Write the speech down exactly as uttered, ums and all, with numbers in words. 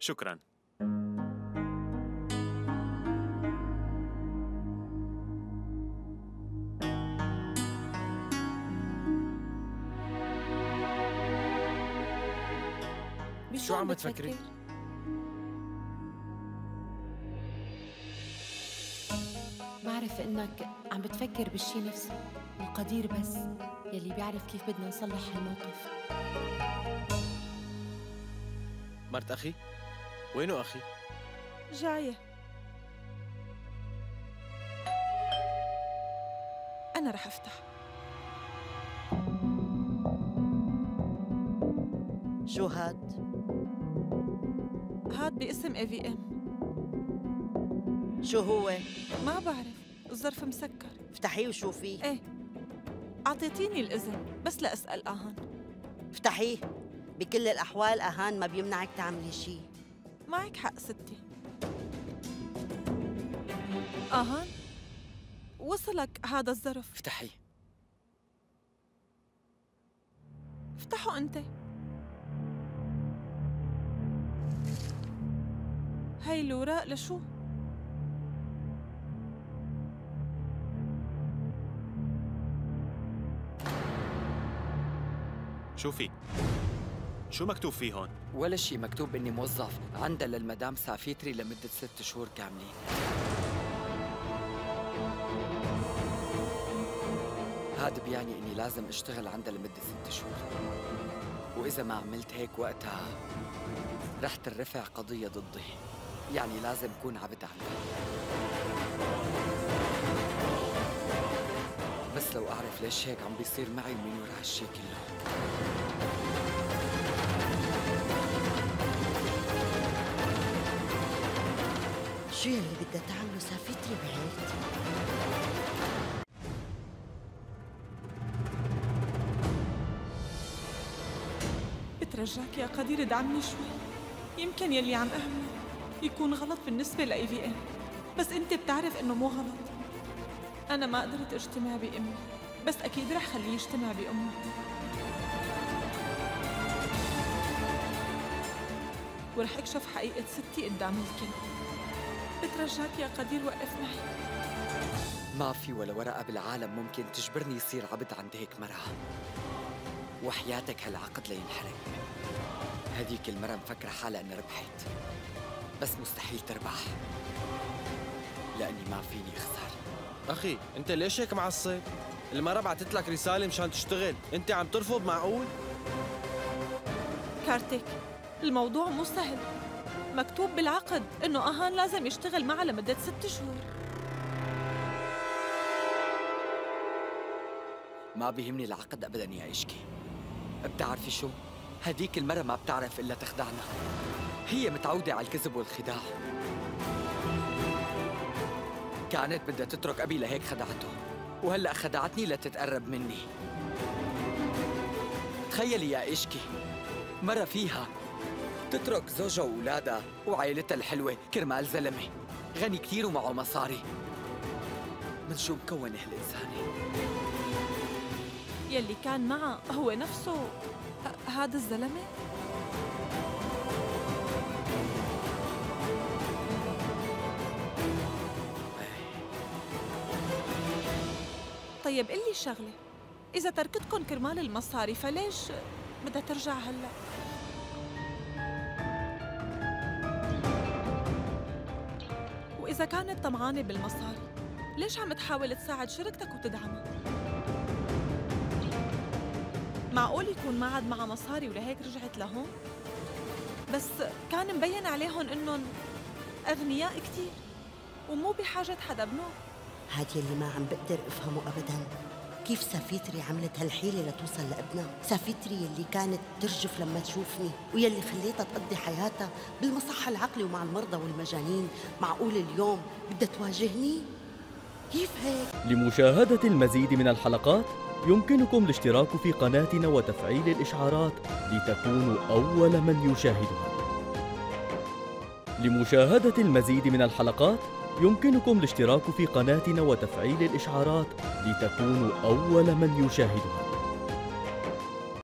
شكراً. شو عم تفكري؟ بعرف إنك عم بتفكر بالشي نفسه القدير بس يلي بيعرف كيف بدنا نصلح هالموقف. مرت أخي؟ وينو أخي؟ جاية. أنا رح أفتح. شو هاد؟ هاد باسم اي في ام. شو هو؟ ما بعرف، الظرف مسكر. افتحيه وشوفيه. ايه اعطيتيني الاذن بس لاسال اهان. افتحيه، بكل الاحوال اهان ما بيمنعك تعملي شيء. معك حق ستي. اهان وصلك هذا الظرف. افتحيه. افتحه انت. هاي الوراق لشو؟ شوفي شو مكتوب فيه هون؟ ولا شيء، مكتوب اني موظف عندها للمدام سافيتري لمدة ست شهور كاملين. هاد بيعني اني لازم اشتغل عندها لمدة ست شهور، وإذا ما عملت هيك وقتها رح ترفع قضية ضدي، يعني لازم أكون عبد عليه. بس لو أعرف ليش هيك عم بيصير معي ومن وراء هالشي كله. شو يلي بدها تعمله سافيتري بعيلتي؟ بترجاك يا قدير ادعمني شوي، يمكن يلي عم أهمل يكون غلط بالنسبة لإي في إم، بس أنت بتعرف إنه مو غلط. أنا ما قدرت اجتمع بأمي، بس أكيد رح خليه يجتمع بأمه. ورح أكشف حقيقة ستي قدام الكل. بترجاك يا قدير وقف معي. ما في ولا ورقة بالعالم ممكن تجبرني يصير عبد عند هيك مرة. وحياتك هالعقد لينحرق. هذيك المرة مفكرة حالها إنها ربحت. بس مستحيل تربح لأني ما فيني أخسر. أخي أنت ليش هيك معصب؟ المرة بعتت لك رسالة مشان تشتغل، أنت عم ترفض؟ معقول؟ كارتيك الموضوع مو سهل، مكتوب بالعقد إنه أهان لازم يشتغل معها لمدة ست شهور. ما بيهمني العقد أبداً يا إيشكي. بتعرفي شو؟ هديك المرة ما بتعرف إلا تخدعنا، هي متعودة على الكذب والخداع. كانت بدها تترك أبي لهيك خدعته، وهلأ خدعتني لتتقرب مني. تخيلي يا إيشكي، مرة فيها تترك زوجها وأولادها وعائلتها الحلوة كرمال زلمة غني كتير ومعه مصاري. من شو مكونة هالإنسانة؟ يلي كان معه هو نفسه هذا الزلمة؟ طيب قلي شغلة، إذا تركتكم كرمال المصاري فليش بدها ترجع هلا؟ وإذا كانت طمعانة بالمصاري، ليش عم تحاول تساعد شركتك وتدعمها؟ معقول يكون ما عاد معها مصاري ولهيك رجعت لهون؟ بس كان مبين عليهم إنهم أغنياء كتير ومو بحاجة حدا بنوم. هاد يلي ما عم بقدر افهمه ابدا، كيف سافيتري عملت هالحيله لتوصل لابنها. سافيتري يلي كانت ترجف لما تشوفني ويلي خليتها تقضي حياتها بالمصح العقلي ومع المرضى والمجانين، معقول اليوم بدها تواجهني؟ كيف هيك؟ لمشاهده المزيد من الحلقات يمكنكم الاشتراك في قناتنا وتفعيل الاشعارات لتكونوا اول من يشاهدها. لمشاهده المزيد من الحلقات يمكنكم الاشتراك في قناتنا وتفعيل الإشعارات لتكونوا أول من يشاهدها.